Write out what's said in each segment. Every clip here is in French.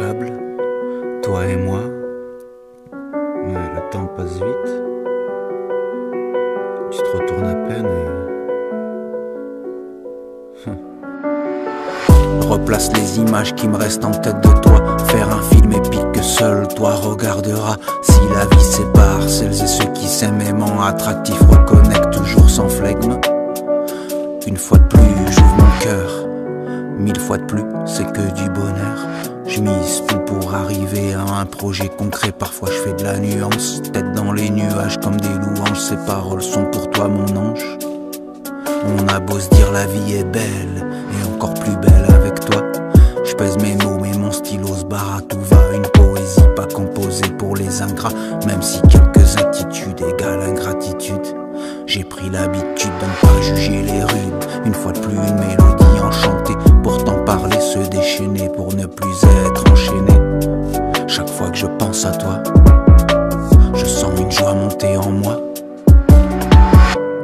intouchables, toi et moi, mais le temps passe vite. Tu te retournes à peine et... Replace les images qui me restent en tête de toi. Faire un film épique que seul toi regarderas. Si la vie sépare celles et ceux qui s'aiment, aimant attractifs, reconnecte toujours sans flegme. Une fois de plus j'ouvre mon cœur, mille fois de plus c'est que du bonheur. Je mise tout pour arriver à un projet concret. Parfois je fais de la nuance, tête dans les nuages comme des louanges. Ces paroles sont pour toi mon ange. On a beau se dire la vie est belle, et encore plus belle avec toi. Je pèse mes mots mais mon stylo se barre à tout va. Une poésie pas composée pour les ingrats, même si quelques attitudes égale ingratitude. J'ai pris l'habitude de ne pas juger les rudes. Une fois de plus une mélodie enchantée, pourtant parler se déchaîner pour ne plus être enchaîné. Chaque fois que je pense à toi, je sens une joie monter en moi.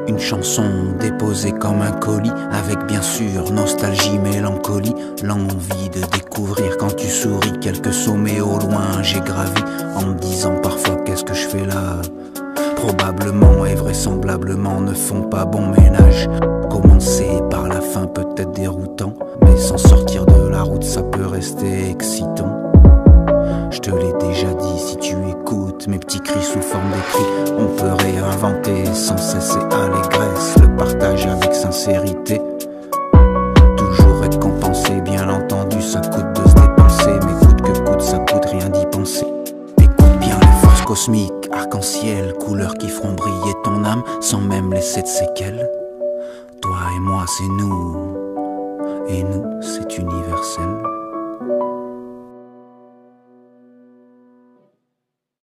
Une chanson déposée comme un colis, avec bien sûr nostalgie, mélancolie, l'envie de découvrir quand tu souris quelques sommets au loin. J'ai gravi en me disant parfois qu'est-ce que je fais là. Probablement et vraisemblablement ne font pas bon ménage. Commencer par la fin peut être déroutant, mais sans sortir de la route ça peut rester excitant. Je te l'ai déjà dit, si tu écoutes mes petits cris sous forme d'écrits, on peut réinventer sans cesse et allégresse le partage avec sincérité. Toujours récompensé, bien entendu, ça coûte de se dépenser, mais coûte que coûte, ça coûte rien d'y penser. Écoute bien les forces cosmiques, arc-en-ciel, couleurs qui feront briller ton âme sans même laisser de séquelles. Toi et moi c'est nous, et nous c'est universel.